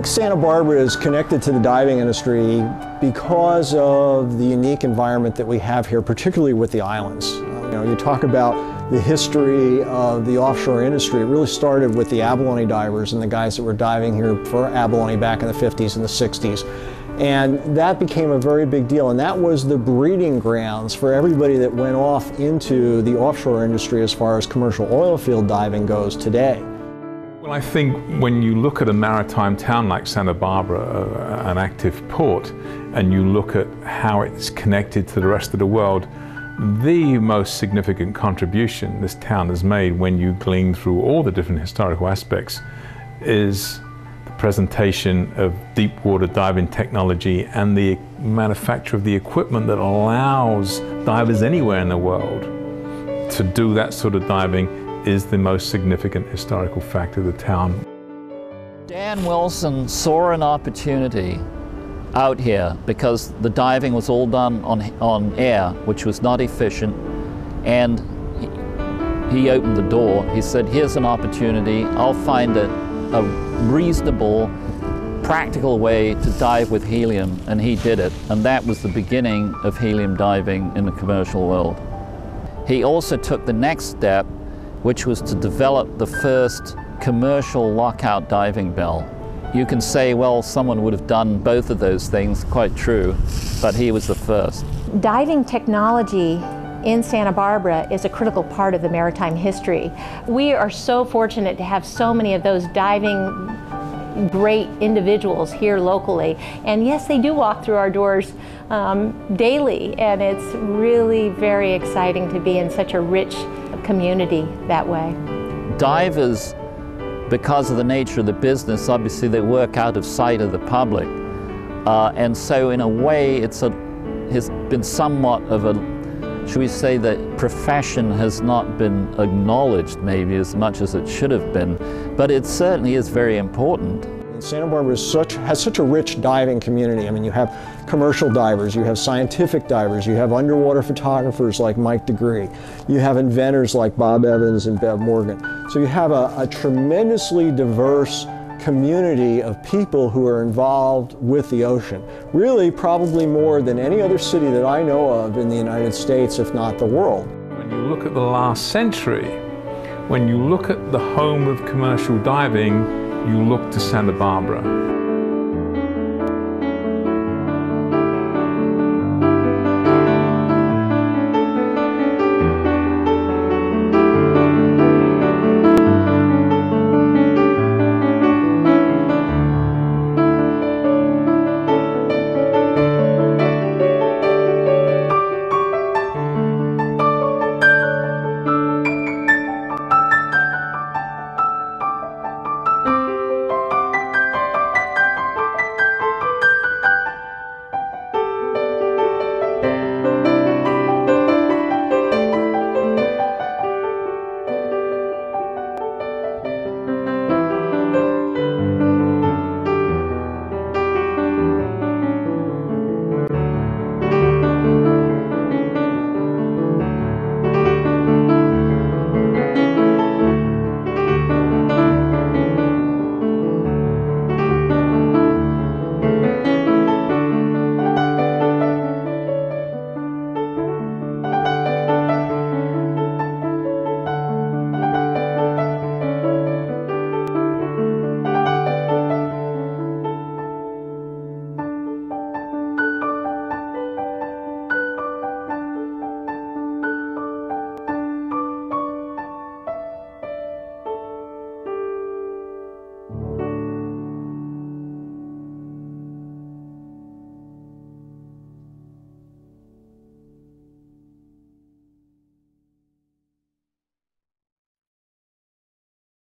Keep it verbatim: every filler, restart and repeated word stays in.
think Santa Barbara is connected to the diving industry because of the unique environment that we have here, particularly with the islands. You know, you talk about the history of the offshore industry. It really started with the abalone divers and the guys that were diving here for abalone back in the fifties and the sixties. And that became a very big deal, and that was the breeding grounds for everybody that went off into the offshore industry as far as commercial oil field diving goes today. Well, I think when you look at a maritime town like Santa Barbara, uh, an active port, and you look at how it's connected to the rest of the world, the most significant contribution this town has made, when you glean through all the different historical aspects, is presentation of deep water diving technology and the manufacture of the equipment that allows divers anywhere in the world to do that sort of diving is the most significant historical fact of the town. Dan Wilson saw an opportunity out here because the diving was all done on, on air, which was not efficient, and he, he opened the door. He said, here's an opportunity, I'll find it. A reasonable, practical way to dive with helium, and he did it. And that was the beginning of helium diving in the commercial world. He also took the next step, which was to develop the first commercial lockout diving bell. You can say, well, someone would have done both of those things, quite true, but he was the first. Diving technology in Santa Barbara is a critical part of the maritime history. We are so fortunate to have so many of those diving great individuals here locally. And yes, they do walk through our doors um, daily, and it's really very exciting to be in such a rich community that way. Divers, because of the nature of the business, obviously they work out of sight of the public. Uh, and so in a way, it's, a, it's been somewhat of a, should we say, that profession has not been acknowledged maybe as much as it should have been, but it certainly is very important. And Santa Barbara is such, has such a rich diving community. I mean, you have commercial divers, you have scientific divers, you have underwater photographers like Mike Degree, you have inventors like Bob Evans and Bev Morgan. So you have a, a tremendously diverse community of people who are involved with the ocean. Really, probably more than any other city that I know of in the United States, if not the world. When you look at the last century, when you look at the home of commercial diving, you look to Santa Barbara.